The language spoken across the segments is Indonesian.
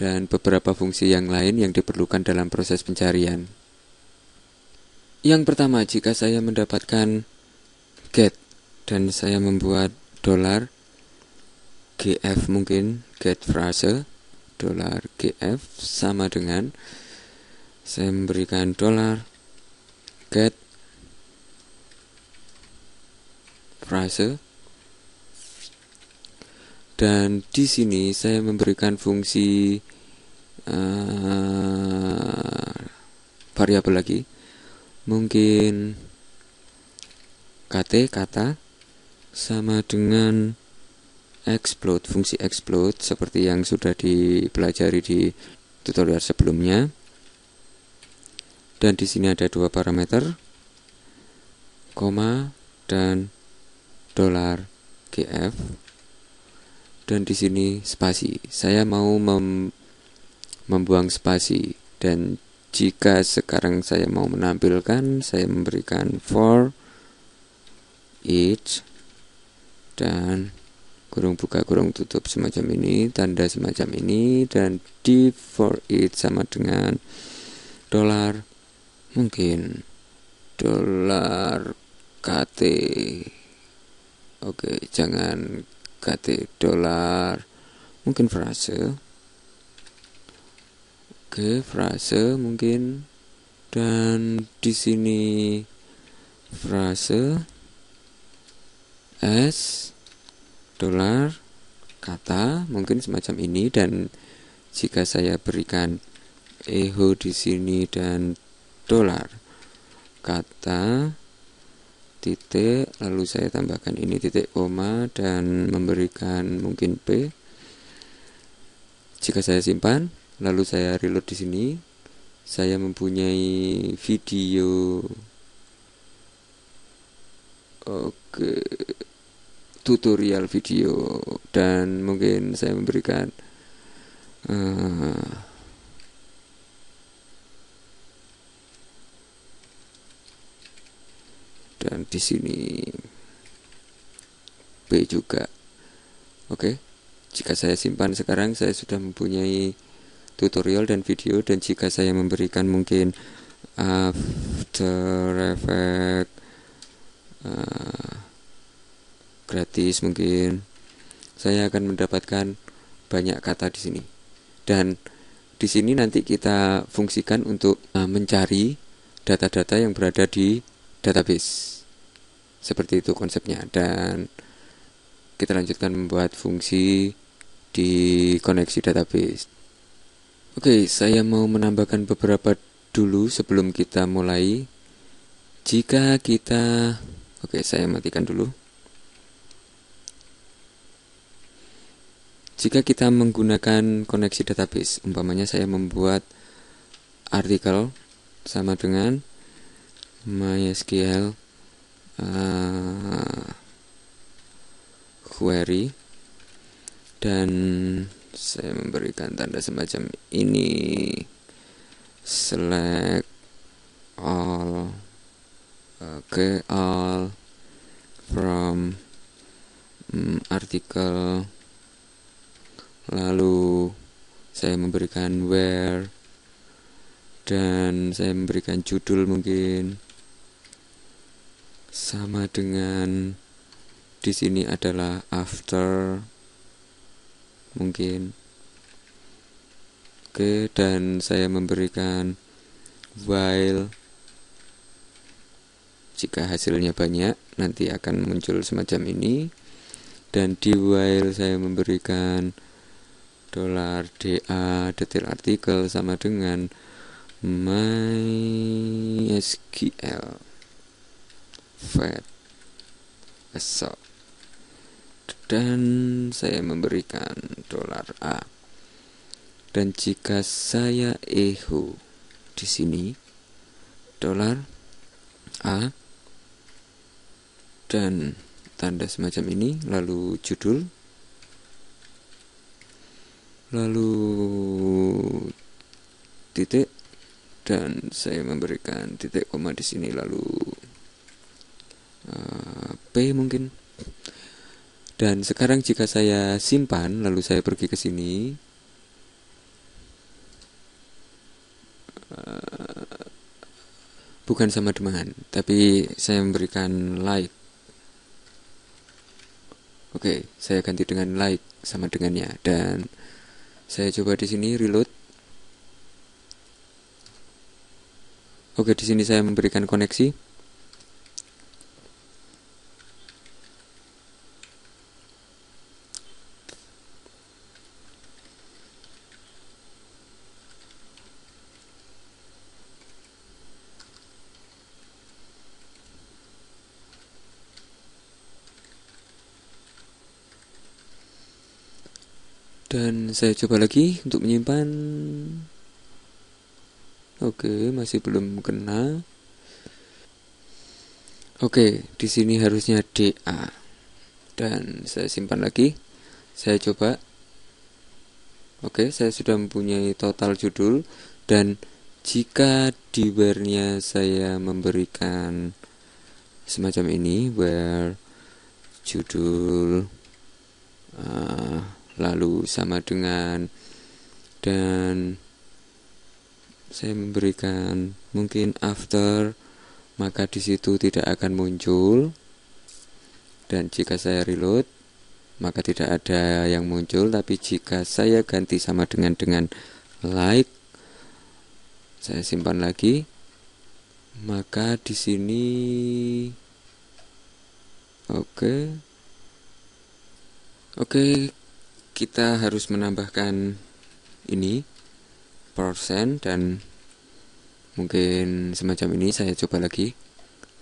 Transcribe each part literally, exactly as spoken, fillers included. dan beberapa fungsi yang lain yang diperlukan dalam proses pencarian. Yang pertama, jika saya mendapatkan get dan saya membuat dolar gf, mungkin get frase dolar gf sama dengan saya memberikan dolar get frase, dan di sini saya memberikan fungsi uh, variabel lagi, mungkin kt kata sama dengan explode, fungsi explode seperti yang sudah dipelajari di tutorial sebelumnya. Dan di sini ada dua parameter, koma dan dolar gf, dan di sini spasi. Saya mau mem membuang spasi, dan jika sekarang saya mau menampilkan, saya memberikan for each dan kurung buka kurung tutup semacam ini, tanda semacam ini, dan di for each sama dengan dolar mungkin dolar kt, oke jangan kt, dolar mungkin frase. Oke, frase mungkin, dan di sini frase s dolar kata mungkin semacam ini, dan jika saya berikan eho di sini dan dolar kata titik, lalu saya tambahkan ini titik koma dan memberikan mungkin p. Jika saya simpan, lalu saya reload di sini, saya mempunyai video oke tutorial video, dan mungkin saya memberikan uh, dan di sini p juga. Oke, jika saya simpan sekarang, saya sudah mempunyai tutorial dan video. Dan jika saya memberikan mungkin After Effects uh, gratis, mungkin saya akan mendapatkan banyak kata di sini. Dan di sini nanti kita fungsikan untuk uh, mencari data-data yang berada di database. Seperti itu konsepnya. Dan kita lanjutkan membuat fungsi di koneksi database. Oke, okay, saya mau menambahkan beberapa dulu sebelum kita mulai. Jika kita, oke okay, saya matikan dulu. Jika kita menggunakan koneksi database, umpamanya saya membuat artikel sama dengan MySQL uh, query, dan saya memberikan tanda semacam ini, select all, oke, all from mm, artikel, lalu saya memberikan where, dan saya memberikan judul mungkin sama dengan, di sini adalah after mungkin, oke, dan saya memberikan while. Jika hasilnya banyak, nanti akan muncul semacam ini, dan di while saya memberikan dolar da detail artikel sama dengan mysql vet asok, dan saya memberikan dolar a. Dan jika saya echo di sini dolar a dan tanda semacam ini, lalu judul, lalu titik, dan saya memberikan titik koma di sini, lalu uh, p mungkin. Dan sekarang jika saya simpan, lalu saya pergi ke sini, bukan sama dengan, tapi saya memberikan like. Oke, saya ganti dengan like sama dengannya, dan saya coba di sini reload. Oke, di sini saya memberikan koneksi. Dan saya coba lagi untuk menyimpan. Oke, masih belum kena. Oke, di sini harusnya D A. Dan saya simpan lagi. Saya coba. Oke, saya sudah mempunyai total judul. Dan jika di where-nya saya memberikan semacam ini, where judul uh, lalu sama dengan, dan saya memberikan mungkin after, maka di situ tidak akan muncul. Dan jika saya reload, maka tidak ada yang muncul. Tapi jika saya ganti sama dengan dengan like, saya simpan lagi, maka di sini oke oke kita harus menambahkan ini persen, dan mungkin semacam ini. Saya coba lagi,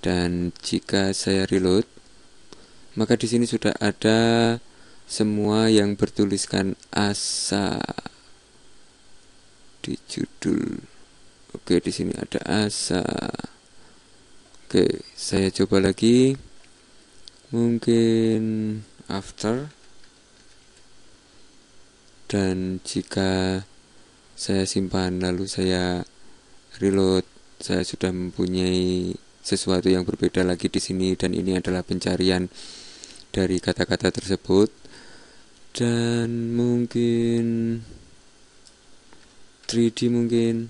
dan jika saya reload, maka di sini sudah ada semua yang bertuliskan asa di judul. Oke, di sini ada asa. Oke, saya coba lagi, mungkin after. Dan jika saya simpan lalu saya reload, saya sudah mempunyai sesuatu yang berbeda lagi di sini, dan ini adalah pencarian dari kata-kata tersebut. Dan mungkin tiga D mungkin.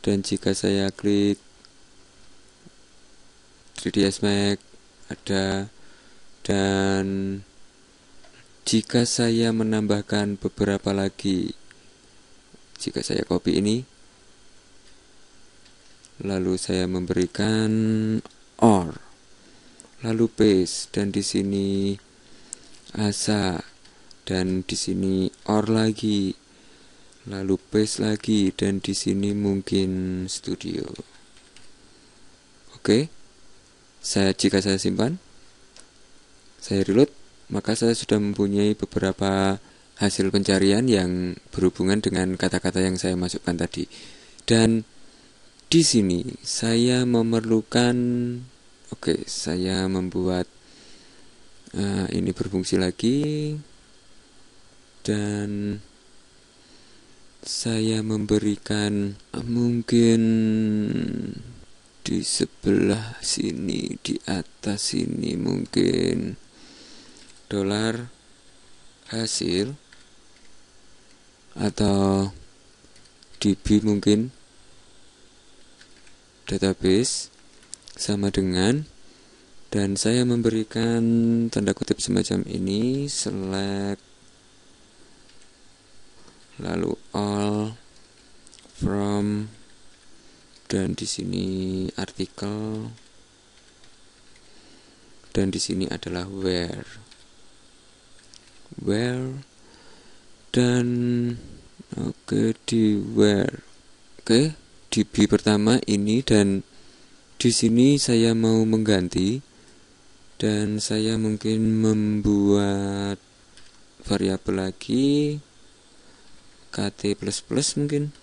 Dan jika saya klik tiga D S Max ada. Dan jika saya menambahkan beberapa lagi, jika saya copy ini, lalu saya memberikan or, lalu paste, dan di sini asa, dan di sini or lagi, lalu paste lagi, dan di sini mungkin studio. Oke, saya jika saya simpan, saya reload, maka saya sudah mempunyai beberapa hasil pencarian yang berhubungan dengan kata-kata yang saya masukkan tadi. Dan di sini saya memerlukan, oke, okay, saya membuat uh, ini berfungsi lagi, dan saya memberikan uh, mungkin di sebelah sini, di atas sini mungkin dolar hasil, atau D B mungkin database sama dengan, dan saya memberikan tanda kutip semacam ini, select, lalu all from, dan di sini artikel, dan di sini adalah where. Where, dan oke, okay, di where, oke, okay, di D B pertama ini, dan di sini saya mau mengganti, dan saya mungkin membuat variabel lagi kt plus plus mungkin,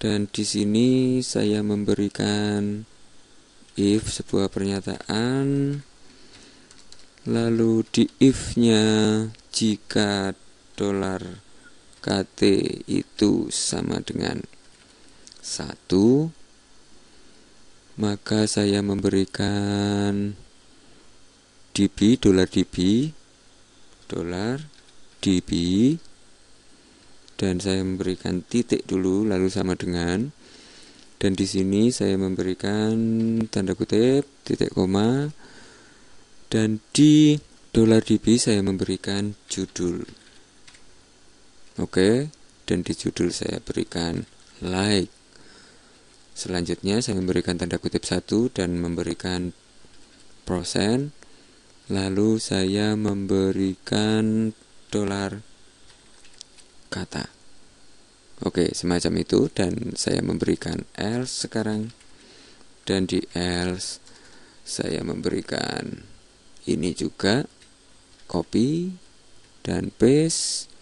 dan di sini saya memberikan if, sebuah pernyataan. Lalu di if-nya, jika dolar K T itu sama dengan satu, maka saya memberikan D B, dolar D B, dolar D B, dan saya memberikan titik dulu lalu sama dengan, dan di sini saya memberikan tanda kutip, titik koma, dan di dolar D B saya memberikan judul. Oke, dan di judul saya berikan like. Selanjutnya saya memberikan tanda kutip satu dan memberikan persen, lalu saya memberikan dolar kata. Oke, semacam itu, dan saya memberikan else sekarang, dan di else saya memberikan ini juga, copy dan paste.